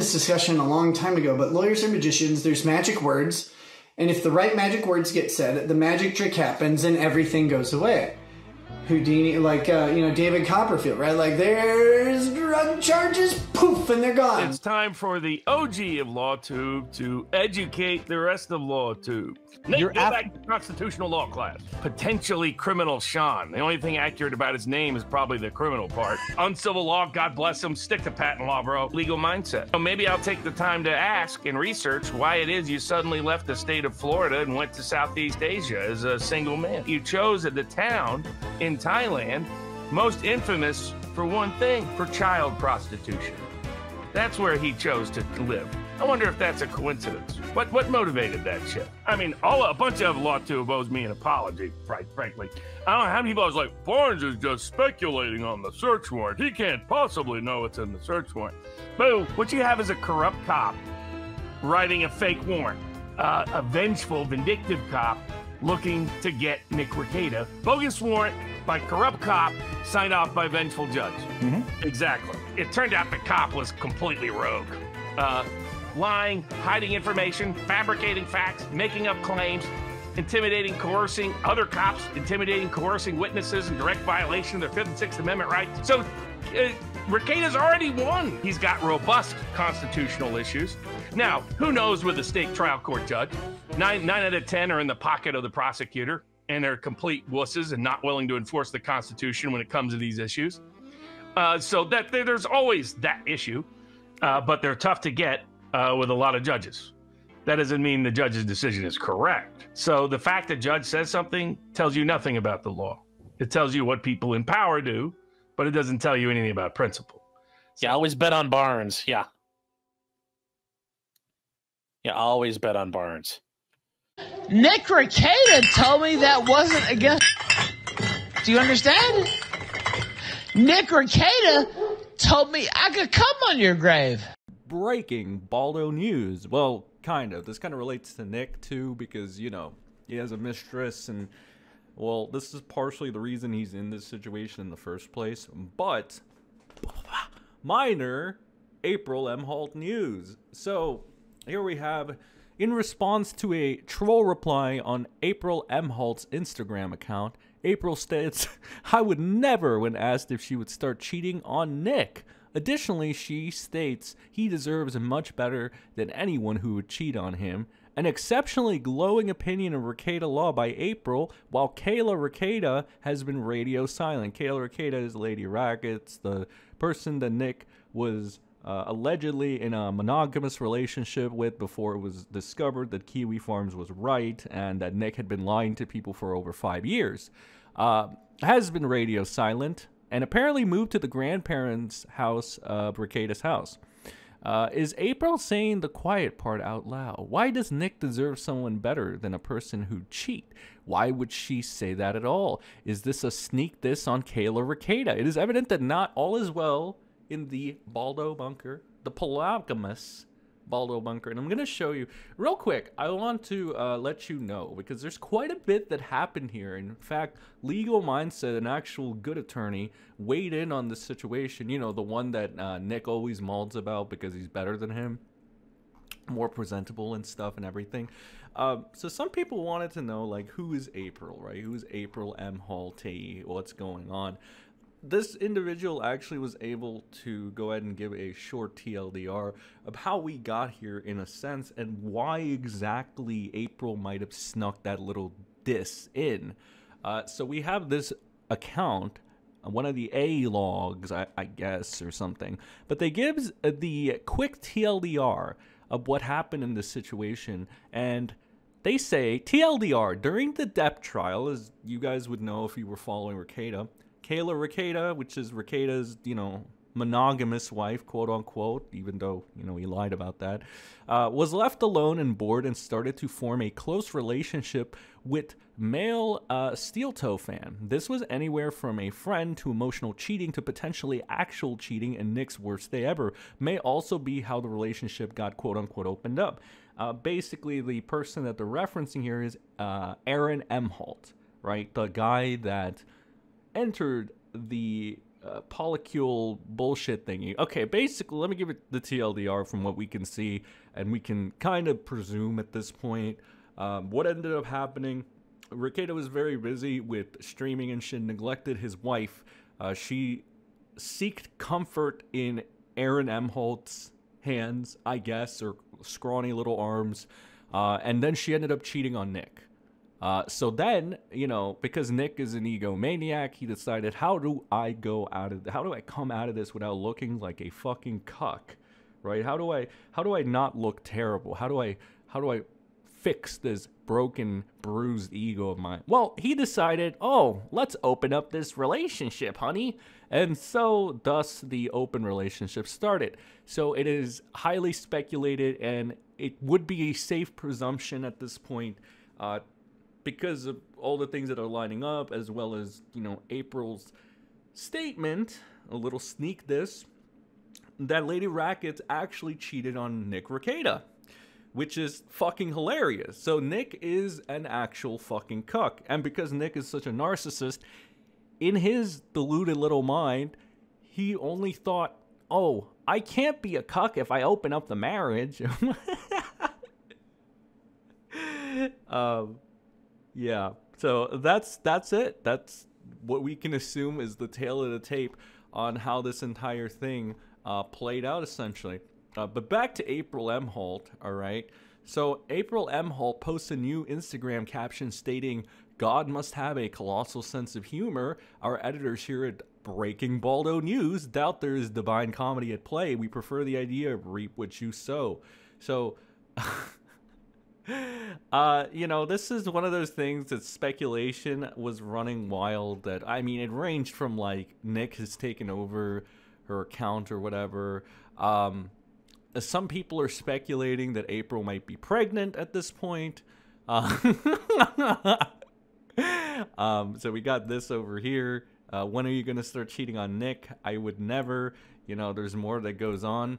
this discussion a long time ago, but lawyers are magicians. There's magic words. And if the right magic words get said, the magic trick happens and everything goes away. Houdini, like, David Copperfield, right? Like, there's drug charges, poof, and they're gone. It's time for the OG of LawTube to educate the rest of LawTube. Nick, go back to constitutional law class. Potentially criminal Sean. The only thing accurate about his name is probably the criminal part. Uncivil law, God bless him. Stick to patent law, bro. Legal mindset. So maybe I'll take the time to ask and research why it is you suddenly left the state of Florida and went to Southeast Asia as a single man. You chose the town in Thailand, most infamous for one thing, for child prostitution. That's where he chose to live. I wonder if that's a coincidence. What motivated that shit? I mean, a bunch of LawTube owes me an apology, frankly. I don't know how many people was like, Barnes is just speculating on the search warrant. He can't possibly know it's in the search warrant. Boo, what you have is a corrupt cop writing a fake warrant, a vengeful, vindictive cop looking to get Nick Rekieta. Bogus warrant by corrupt cop, signed off by vengeful judge. Mm-hmm. Exactly. It turned out the cop was completely rogue. Lying, hiding information, fabricating facts, making up claims, intimidating, coercing other cops, intimidating, coercing witnesses, and direct violation of their 5th and 6th Amendment rights. So Rekieta's already won. He's got robust constitutional issues. Now, who knows with a state trial court judge? 9 out of 10 are in the pocket of the prosecutor, and they're complete wusses and not willing to enforce the Constitution when it comes to these issues. So that there's always that issue, but they're tough to get with a lot of judges. That doesn't mean the judge's decision is correct. So the fact that judge says something tells you nothing about the law. It tells you what people in power do, but it doesn't tell you anything about principle. So yeah, always bet on Barnes. Yeah. Yeah, always bet on Barnes. Nick Rekieta told me that wasn't against. Do you understand? Nick Rekieta told me I could come on your grave. Breaking Baldo News. Well, kind of. This kind of relates to Nick, too, because, you know, he has a mistress, and, well, this is partially the reason he's in this situation in the first place. But, minor April Imholte news. So, here we have... In response to a troll reply on April Imholte's Instagram account, April states, "I would never," when asked if she would start cheating on Nick. Additionally, she states he deserves much better than anyone who would cheat on him. An exceptionally glowing opinion of Rekieta Law by April, while Kayla Rekieta has been radio silent. Kayla Rekieta is Lady Rackets, the person that Nick was... allegedly in a monogamous relationship with before it was discovered that Kiwi Farms was right and that Nick had been lying to people for over 5 years, has been radio silent and apparently moved to the grandparents' house, Rekieta's house. Is April saying the quiet part out loud? Why does Nick deserve someone better than a person who cheat? Why would she say that at all? Is this a sneak diss on Kayla Rekieta? It is evident that not all is well in the Baldo bunker, the polygamous Baldo bunker. And I'm gonna show you real quick. I want to let you know, because there's quite a bit that happened here. In fact, Legal Mindset, an actual good attorney, weighed in on this situation. You know, the one that Nick always mauls about because he's better than him, more presentable and stuff and everything. So some people wanted to know, like, who is April, right? Who is April Imholte? What's going on? This individual actually was able to go ahead and give a short TLDR of how we got here in a sense and why exactly April might have snuck that little diss in. So we have this account, one of the A-logs, I guess, or something, but they gives the quick TLDR of what happened in this situation. And they say, TLDR, during the Depp trial, as you guys would know if you were following Rekieta, Kayla Rekieta, which is Rekieta's, you know, monogamous wife, quote-unquote, even though, you know, he lied about that, was left alone and bored and started to form a close relationship with male steel toe fan. This was anywhere from a friend to emotional cheating to potentially actual cheating, and Nick's worst day ever may also be how the relationship got, quote-unquote, opened up. Basically, the person that they're referencing here is Aaron Imholte, right? The guy that entered the polycule bullshit thingy. Okay, basically, let me give it the TLDR from what we can see, and we can kind of presume at this point. What ended up happening, Rekieta was very busy with streaming and shit, neglected his wife. She seeked comfort in Aaron Imholte's hands, I guess, or scrawny little arms, and then she ended up cheating on Nick. So then, you know, because Nick is an egomaniac, he decided, how do I come out of this without looking like a fucking cuck, right? How do I not look terrible? How do I fix this broken, bruised ego of mine? Well, he decided, oh, let's open up this relationship, honey. And so thus the open relationship started. So it is highly speculated, and it would be a safe presumption at this point, because of all the things that are lining up, as well as, you know, April's statement, a little sneak this, that Lady Rackets actually cheated on Nick Rekieta, which is fucking hilarious. So Nick is an actual fucking cuck. And because Nick is such a narcissist, in his deluded little mind, he only thought, oh, I can't be a cuck if I open up the marriage. Yeah, so that's it. That's what we can assume is the tail of the tape on how this entire thing played out, essentially. But back to April Imholte, all right? So April Imholte posts a new Instagram caption stating, "God must have a colossal sense of humor. Our editors here at Breaking Baldo News doubt there is divine comedy at play. We prefer the idea of reap what you sow." So... you know, this is one of those things that speculation was running wild, that, I mean, it ranged from, like, Nick has taken over her account or whatever. Some people are speculating that April might be pregnant at this point. So we got this over here. When are you going to start cheating on Nick? I would never. You know, there's more that goes on.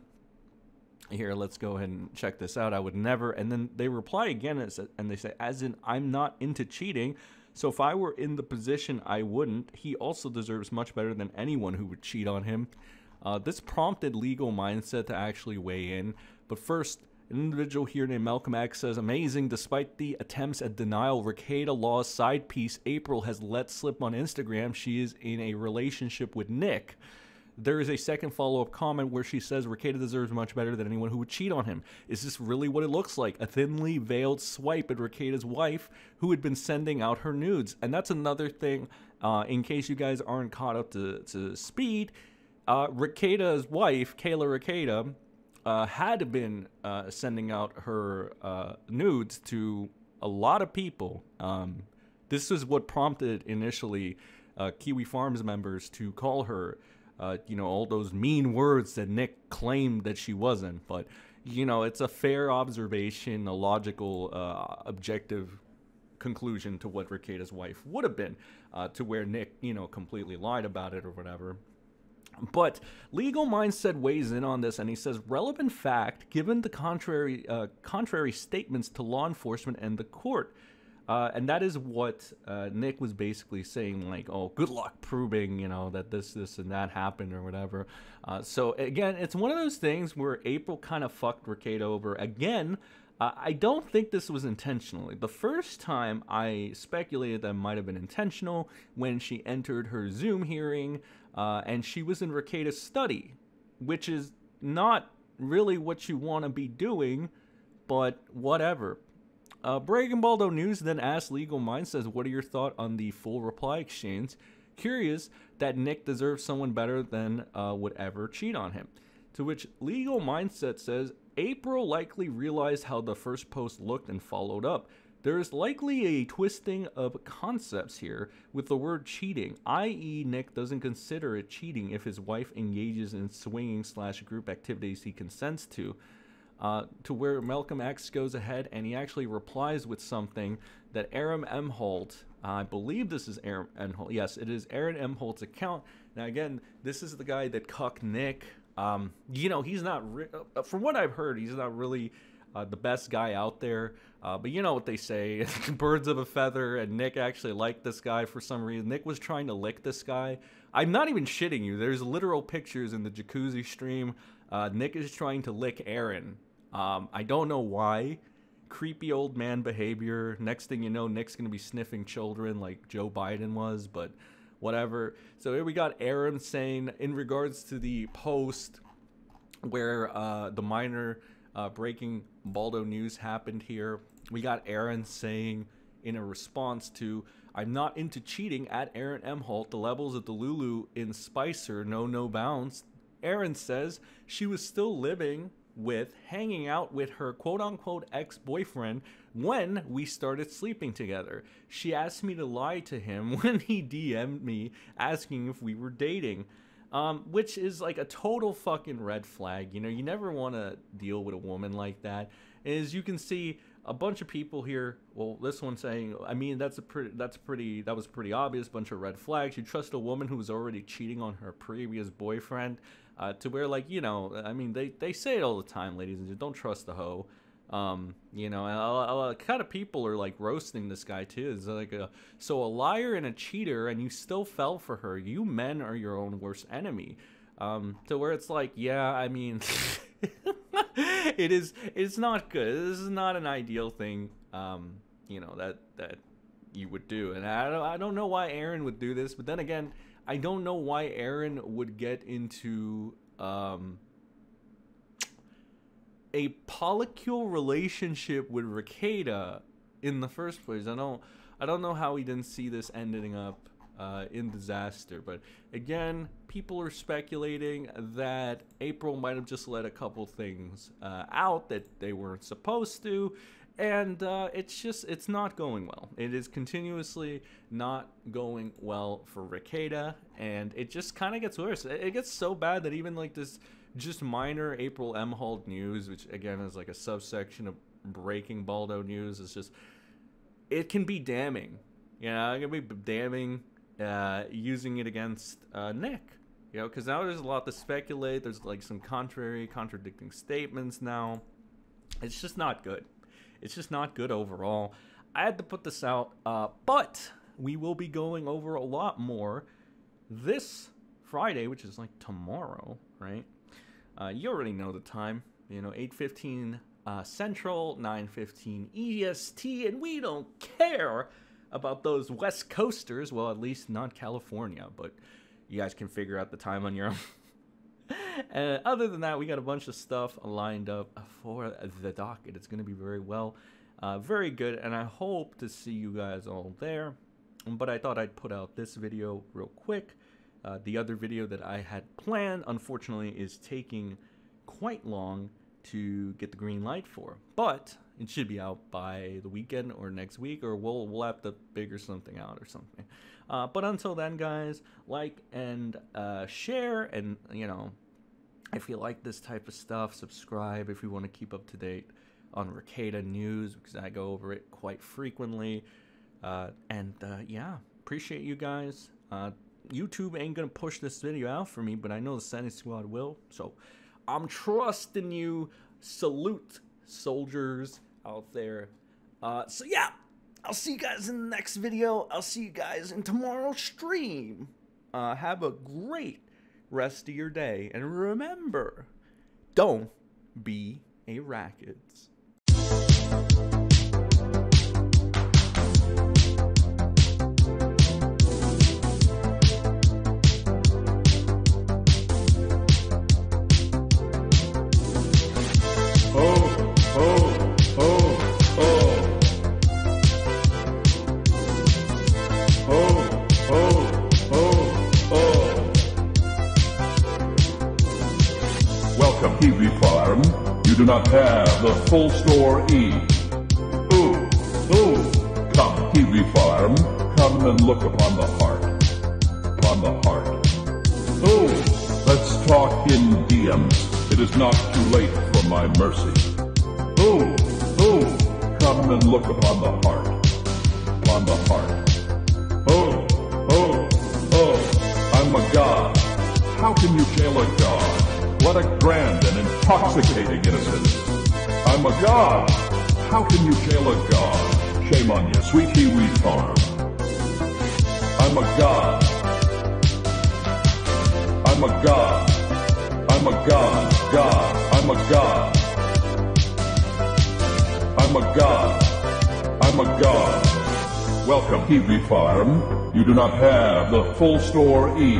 Here, let's go ahead and check this out. I would never. And then they reply again, and they say, as in, I'm not into cheating. So if I were in the position, I wouldn't. He also deserves much better than anyone who would cheat on him. This prompted Legal Mindset to actually weigh in. But first, an individual here named Malcolm X says, amazing, despite the attempts at denial, Rekieta Law's side piece, April, has let slip on Instagram she is in a relationship with Nick. There is a second follow-up comment where she says Rekieta deserves much better than anyone who would cheat on him. Is this really what it looks like? A thinly veiled swipe at Rekieta's wife who had been sending out her nudes. And that's another thing, in case you guys aren't caught up to speed, Rekieta's wife, Kayla Rekieta, had been sending out her nudes to a lot of people. This is what prompted initially Kiwi Farms members to call her, you know, all those mean words that Nick claimed that she wasn't. But, you know, it's a fair observation, a logical, objective conclusion to what Rekieta's wife would have been, to where Nick, you know, completely lied about it or whatever. But Legal Mindset weighs in on this, and he says, relevant fact, given the contrary statements to law enforcement and the court. And that is what Nick was basically saying, like, oh, good luck proving, you know, that this and that happened or whatever. So, again, it's one of those things where April kind of fucked Rekieta over. Again, I don't think this was intentionally. The first time I speculated that it might have been intentional when she entered her Zoom hearing, and she was in Rekieta's study, which is not really what you want to be doing, but whatever. Breaking Baldo News then asked Legal Mindset, what are your thoughts on the full reply exchange? Curious that Nick deserves someone better than would ever cheat on him. To which Legal Mindset says, April likely realized how the first post looked and followed up. There is likely a twisting of concepts here with the word cheating, i.e. Nick doesn't consider it cheating if his wife engages in swinging / group activities he consents to where Malcolm X goes ahead and he actually replies with something that Aaron Imholte, I believe this is Aaron Imholte, yes, it is Aaron Imholte's account. Now, again, this is the guy that cucked Nick. You know, he's not, from what I've heard, he's not really the best guy out there. But you know what they say, birds of a feather, and Nick actually liked this guy for some reason. Nick was trying to lick this guy. I'm not even shitting you. There's literal pictures in the jacuzzi stream. Nick is trying to lick Aaron. I don't know why. Creepy old man behavior. Next thing you know, Nick's going to be sniffing children like Joe Biden was, but whatever. So here we got Aaron saying, in regards to the post where the minor breaking Baldo news happened here, we got Aaron saying in a response to, "I'm not into cheating at Aaron Imholte. The levels of the Lulu in Spicer know no bounds." Aaron says she was still living with, hanging out with her quote-unquote ex-boyfriend when we started sleeping together. She asked me to lie to him when he DM'd me asking if we were dating, which is like a total fucking red flag. You know, you never want to deal with a woman like that. And as you can see, a bunch of people here, well, this one saying, I mean, that was pretty obvious, bunch of red flags. You trust a woman who was already cheating on her previous boyfriend, to where, like, you know, I mean, they say it all the time, ladies and gentlemen, don't trust the hoe. You know, a kind of people are like roasting this guy too. It's like, so a liar and a cheater, and you still fell for her. You men are your own worst enemy. To where it's like, yeah, I mean, it's not good. This is not an ideal thing, you know, that you would do. And I don't know why Aaron would do this, but then again, I don't know why Aaron would get into a polycule relationship with Rekieta in the first place. I don't know how he didn't see this ending up in disaster. But again, people are speculating that April might have just let a couple things out that they weren't supposed to, and it's not going well. It is continuously not going well for Rekieta, and it just kind of gets worse. It gets so bad that even like this just minor April Imholte news, which again is like a subsection of breaking Baldo news, is just, it can be damning. You know, it can be damning using it against Nick, you know, because now there's a lot to speculate. There's like some contradicting statements now. It's just not good. It's just not good overall. I had to put this out, but we will be going over a lot more this Friday, which is like tomorrow, right? You already know the time, you know, 8:15 Central, 9:15 EST, and we don't care about those West Coasters. Well, at least not California, but you guys can figure out the time on your own. Other than that, we got a bunch of stuff lined up for the docket. It's going to be very well, very good, and I hope to see you guys all there. But I thought I'd put out this video real quick. The other video that I had planned, unfortunately, is taking quite long to get the green light for, but it should be out by the weekend or next week, or we'll have to figure something out or something. But until then, guys, like and share, and, you know, if you like this type of stuff, subscribe if you want to keep up to date on Rekieta news, because I go over it quite frequently. Yeah, appreciate you guys. YouTube ain't gonna push this video out for me, but I know the Senate Squad will, so I'm trusting you. Salute, soldiers out there. So yeah, I'll see you guys in the next video. I'll see you guys in tomorrow's stream. Have a great rest of your day, and remember, don't be a Rackets. Kiwi Farm, you do not have the full store E. Ooh, ooh, come Kiwi Farm, come and look upon the heart, upon the heart. Ooh, let's talk in DMs, it is not too late for my mercy. Ooh, ooh, come and look upon the heart, upon the heart. Oh, oh, oh, I'm a god, how can you fail a god? What a grand and intoxicating innocence. I'm a god. How can you jail a god? Shame on you, sweet Kiwi Farm. I'm a god. I'm a god. I'm a god. God. I'm a god. I'm a god. I'm a god. Welcome, Kiwi Farm. You do not have the full store E.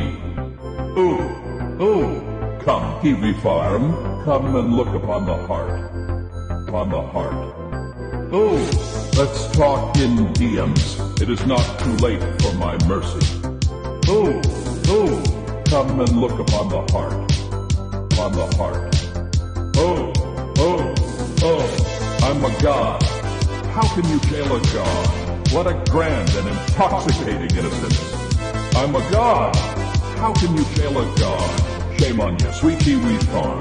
Ooh, ooh. Come, Kiwi Farm. Come and look upon the heart. Upon the heart. Ooh, let's talk in DMs. It is not too late for my mercy. Ooh, ooh. Come and look upon the heart. Upon the heart. Oh, oh, oh. I'm a god. How can you jail a god? What a grand and intoxicating innocence. I'm a god. How can you jail a god? Shame on you, sweet Kiwi Farm.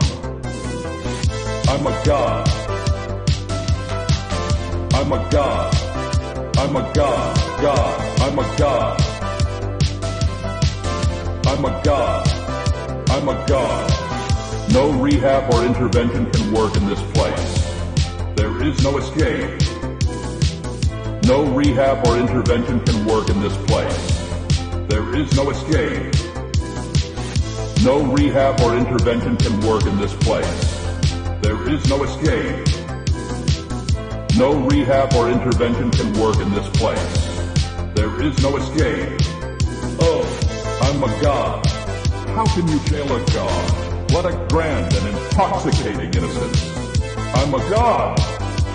I'm a god. I'm a god. I'm a god. God. I'm a god. I'm a god. I'm a god. No rehab or intervention can work in this place. There is no escape. No rehab or intervention can work in this place. There is no escape. No rehab or intervention can work in this place. There is no escape. No rehab or intervention can work in this place. There is no escape. Oh, I'm a god. How can you jail a god? What a grand and intoxicating innocence. I'm a god.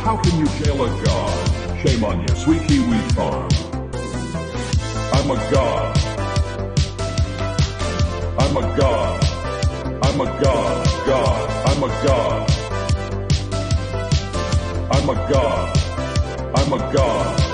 How can you jail a god? Shame on you, sweet Kiwi Farm. I'm a god. I'm a god. I'm a god. God. I'm a god. I'm a god. I'm a god.